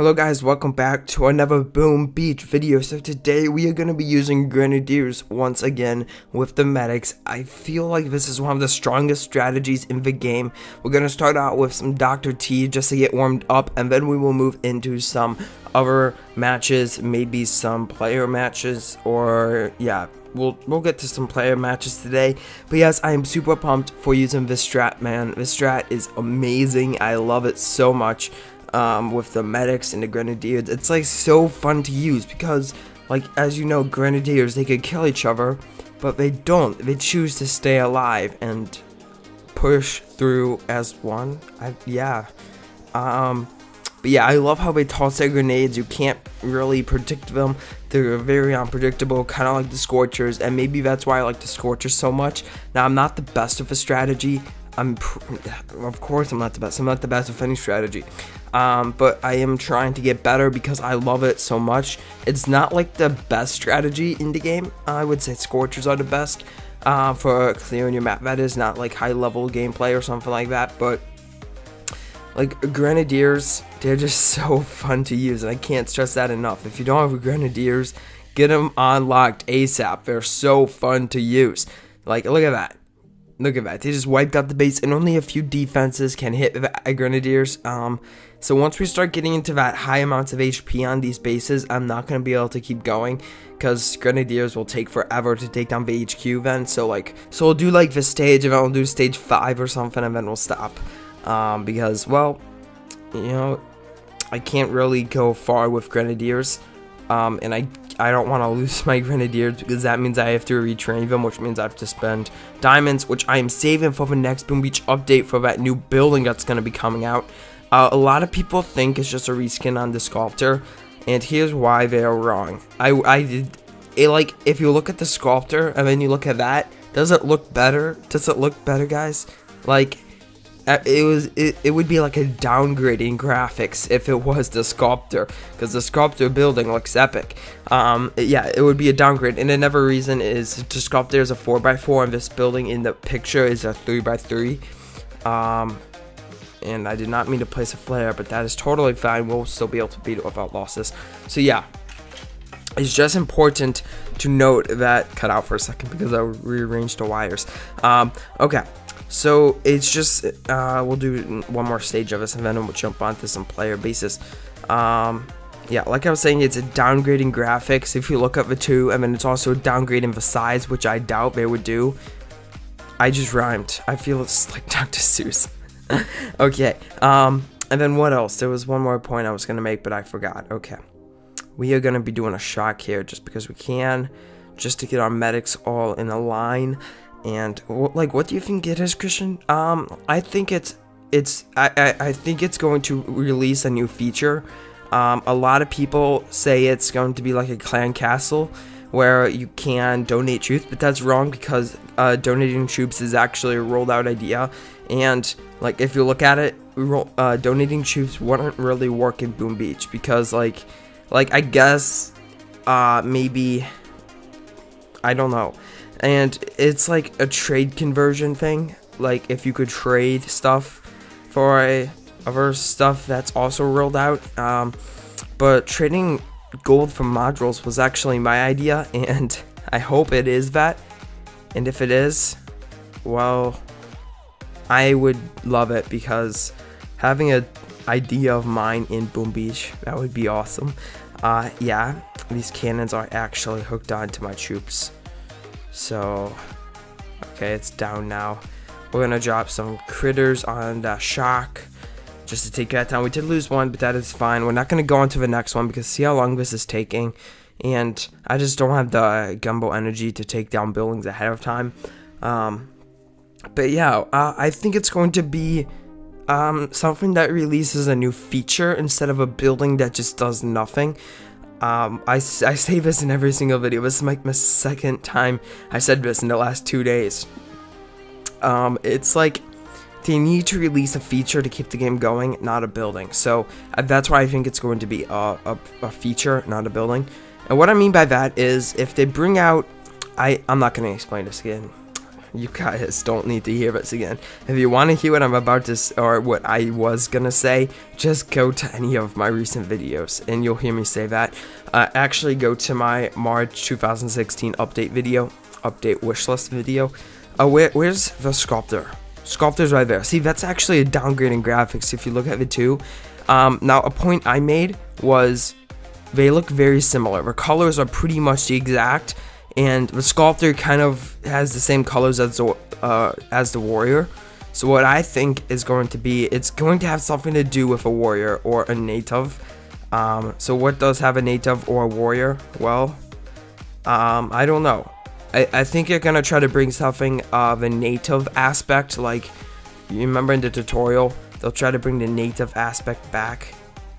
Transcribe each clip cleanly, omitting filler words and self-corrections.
Hello guys, welcome back to another Boom Beach video. So today we are going to be using Grenadiers once again with the medics. I feel like this is one of the strongest strategies in the game. We're going to start out with some Dr. T just to get warmed up, and then we will move into some other matches, maybe some player matches, or yeah, we'll get to some player matches today. But yes, I am super pumped for using this strat, man. This strat is amazing. I love it so much. With the medics and the grenadiers, it's like so fun to use because, like, as you know, grenadiers, they could kill each other, but they don't. They choose to stay alive and push through as one. But yeah, I love how they toss their grenades. You can't really predict them. They're very unpredictable, kind of like the Scorchers, and maybe that's why I like the Scorchers so much. Now, I'm not the best with a strategy. Of course I'm not the best. I'm not the best with any strategy. But I am trying to get better because I love it so much. It's not like the best strategy in the game. I would say Scorchers are the best for clearing your map. That is not like high level gameplay or something like that, but like Grenadiers, they're just so fun to use, and I can't stress that enough. If you don't have Grenadiers, get them unlocked ASAP. They're so fun to use. Like, look at that. Look at that, they just wiped out the base, and only a few defenses can hit the Grenadiers. So once we start getting into that high amounts of HP on these bases, I'm not going to be able to keep going, because Grenadiers will take forever to take down the HQ then. So we'll do like this stage, and then we'll do stage 5 or something, and then we'll stop. Because, well, you know, I can't really go far with Grenadiers. And I don't want to lose my Grenadiers, because that means I have to retrain them, which means I have to spend diamonds, which I am saving for the next Boom Beach update for that new building that's going to be coming out. A lot of people think it's just a reskin on the sculptor, and here's why they are wrong. Like, if you look at the sculptor and then you look at that, does it look better? Does it look better, guys? Like, it would be like a downgrade in graphics if it was the sculptor, because the sculptor building looks epic. Yeah, it would be a downgrade. And another reason is the sculptor is a 4x4 and this building in the picture is a 3x3. And I did not mean to place a flare, but that is totally fine. We'll still be able to beat it without losses. So yeah, it's just important to note that. Cut out for a second because I rearranged the wires. Okay. So it's just, we'll do one more stage of this and then we'll jump onto some player bases. Yeah, like I was saying, it's a downgrade in graphics if you look up the two, and then it's also a downgrade in the size, which I doubt they would do. I just rhymed. I feel it's like Dr. Seuss. Okay, and then what else? There was one more point I was going to make, but I forgot. Okay, we are going to be doing a shock here just because we can, just to get our medics all in a line. And like, what do you think it is, Christian? I think I think it's going to release a new feature. A lot of people say it's going to be like a clan castle where you can donate troops, but that's wrong, because donating troops is actually a rolled out idea. And like, if you look at it, donating troops wouldn't really work in Boom Beach, because like I guess maybe, I don't know. And it's like a trade conversion thing. Like, if you could trade stuff for other stuff, that's also rolled out. But trading gold for modules was actually my idea, and I hope it is that. And if it is, well, I would love it, because having an idea of mine in Boom Beach, that would be awesome. Yeah, these cannons are actually hooked onto my troops. So, okay, it's down now. We're gonna drop some critters on the shock just to take that down. We did lose one, but that is fine. We're not gonna go on to the next one because see how long this is taking, and I just don't have the gumbo energy to take down buildings ahead of time. But yeah, I think it's going to be something that releases a new feature instead of a building that just does nothing. I say this in every single video. This is like my second time I said this in the last 2 days. It's like they need to release a feature to keep the game going, not a building. So that's why I think it's going to be a feature, not a building. And what I mean by that is, if they bring out, I'm not going to explain this again. you guys don't need to hear this again. If you want to hear what I'm about to, or what I was gonna say, just go to any of my recent videos and you'll hear me say that. Actually go to my March 2016 update video, update wishlist video. Where's the sculptor? Sculptor's right there. See, that's actually a downgrade in graphics if you look at the two. Now a point I made was they look very similar. The colors are pretty much the exact, and the sculptor kind of has the same colors as the warrior. So what I think is going to be, it's going to have something to do with a warrior or a native. So what does have a native or a warrior? Well, I don't know. I think you're gonna try to bring something of a native aspect, like you remember in the tutorial, they'll try to bring the native aspect back.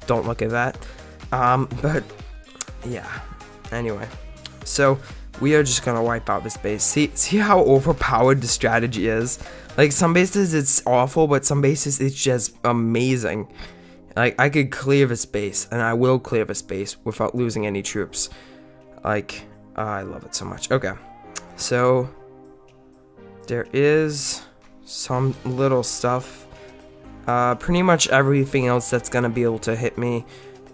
Don't look at that. But yeah. Anyway, so we are just gonna wipe out this base. See how overpowered the strategy is. Like some bases it's awful, but some bases it's just amazing. Like I could clear this base, and I will clear this base without losing any troops. Like I love it so much. Okay. So there is some little stuff. Pretty much everything else that's gonna be able to hit me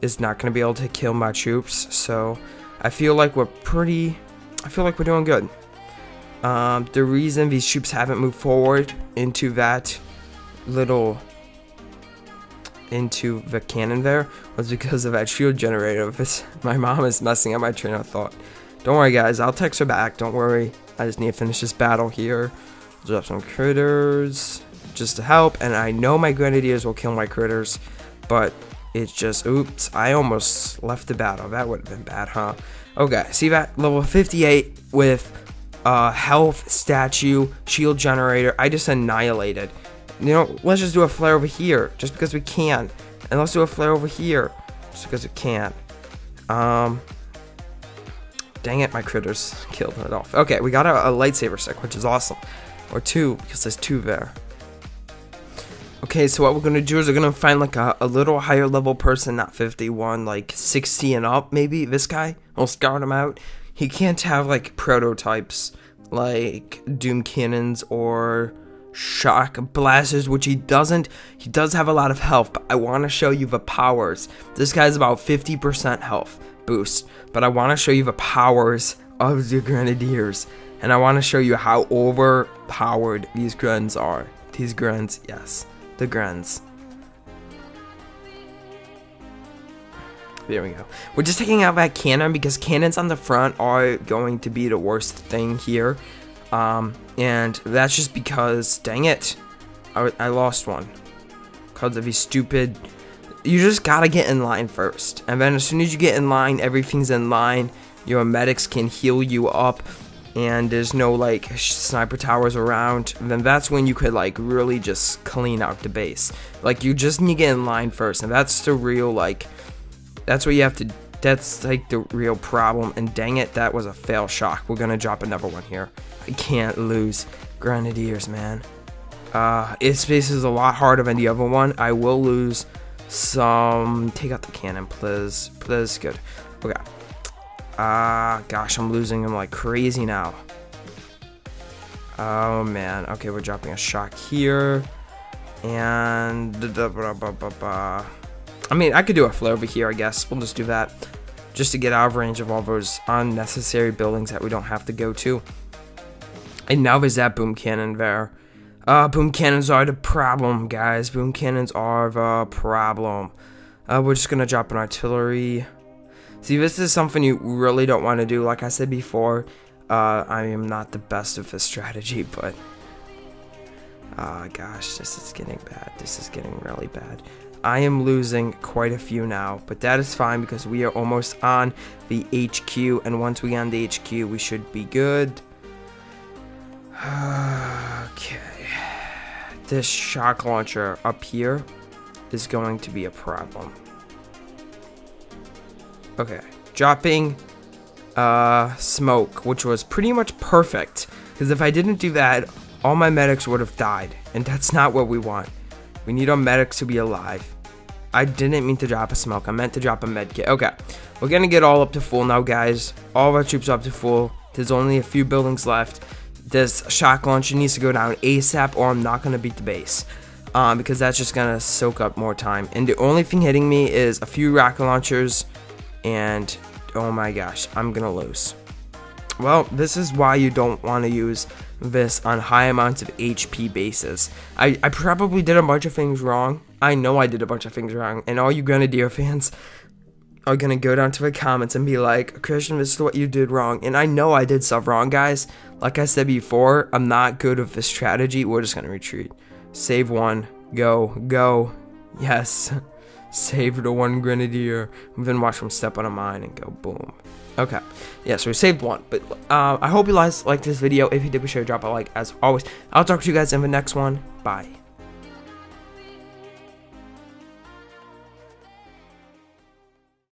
is not gonna be able to kill my troops. So I feel like we're doing good. The reason these troops haven't moved forward into the cannon there was because of that shield generator. My mom is messing up my train of thought. Don't worry guys, I'll text her back, don't worry. I just need to finish this battle here. Drop some critters just to help, and I know my grenadiers will kill my critters, but it's just, oops, I almost left the battle. That would have been bad, huh? Okay, see that? Level 58 with health, statue, shield generator. I just annihilated. You know, let's just do a flare over here, just because we can. And let's do a flare over here, just because we can. Dang it, my critters killed it off. Okay, we got a lightsaber stick, which is awesome. Or two, because there's two there. Okay, so what we're gonna do is we're gonna find like a little higher level person, not 51, like 60 and up maybe. This guy, we'll scout him out. He can't have like prototypes, like doom cannons or shock blasters, which he doesn't. He does have a lot of health, but I wanna show you the powers. This guy's about 50% health boost, but I want to show you the powers of the grenadiers, and I want to show you how overpowered these grens are. These grens, yes, the grens. There we go. We're just taking out that cannon because cannons on the front are going to be the worst thing here, and that's just because, dang it, I lost one because of these stupid. You just gotta get in line first, and then as soon as you get in line, everything's in line. Your medics can heal you up, and there's no like sniper towers around. And then that's when you could like really just clean out the base. Like you just need to get in line first, and that's the real like, that's what you have to. That's like the real problem. And dang it, that was a fail shock. We're gonna drop another one here. I can't lose grenadiers, man. This base is a lot harder than the other one. I will lose. Some take out the cannon, please. Please, good. Okay. Gosh, I'm losing him like crazy now. Oh man. Okay, we're dropping a shock here, and I mean, I could do a flare over here. I guess we'll just do that, just to get out of range of all those unnecessary buildings that we don't have to go to. And now there's that boom cannon there. Boom cannons are the problem, guys. Boom cannons are the problem. We're just gonna drop an artillery. See, this is something you really don't want to do. Like I said before, I am not the best of this strategy, but gosh, this is getting bad. This is getting really bad. I am losing quite a few now, but that is fine because we are almost on the HQ, and once we get on the HQ, we should be good. Okay. This shock launcher up here is going to be a problem. Okay, dropping smoke, which was pretty much perfect, because if I didn't do that, all my medics would have died, and that's not what we want. We need our medics to be alive. I didn't mean to drop a smoke, I meant to drop a med kit. Okay, we're gonna get all up to full now, guys. All of our troops up to full. There's only a few buildings left. this shock launcher needs to go down ASAP, or I'm not going to beat the base. Because that's just going to soak up more time. And the only thing hitting me is a few rocket launchers. And oh my gosh, I'm going to lose. Well, this is why you don't want to use this on high amounts of HP bases. I probably did a bunch of things wrong. I know I did a bunch of things wrong. And all you Grenadier fans are going to go down to the comments and be like, Christian, this is what you did wrong. And I know I did stuff wrong, guys. Like I said before, I'm not good with this strategy. We're just going to retreat. Save one. Go. Go. Yes. Save the one Grenadier. Then watch them step on a mine and go boom. Okay, yeah, so we saved one, but I hope you guys liked this video. If you did, be sure to drop a like as always. I'll talk to you guys in the next one. Bye.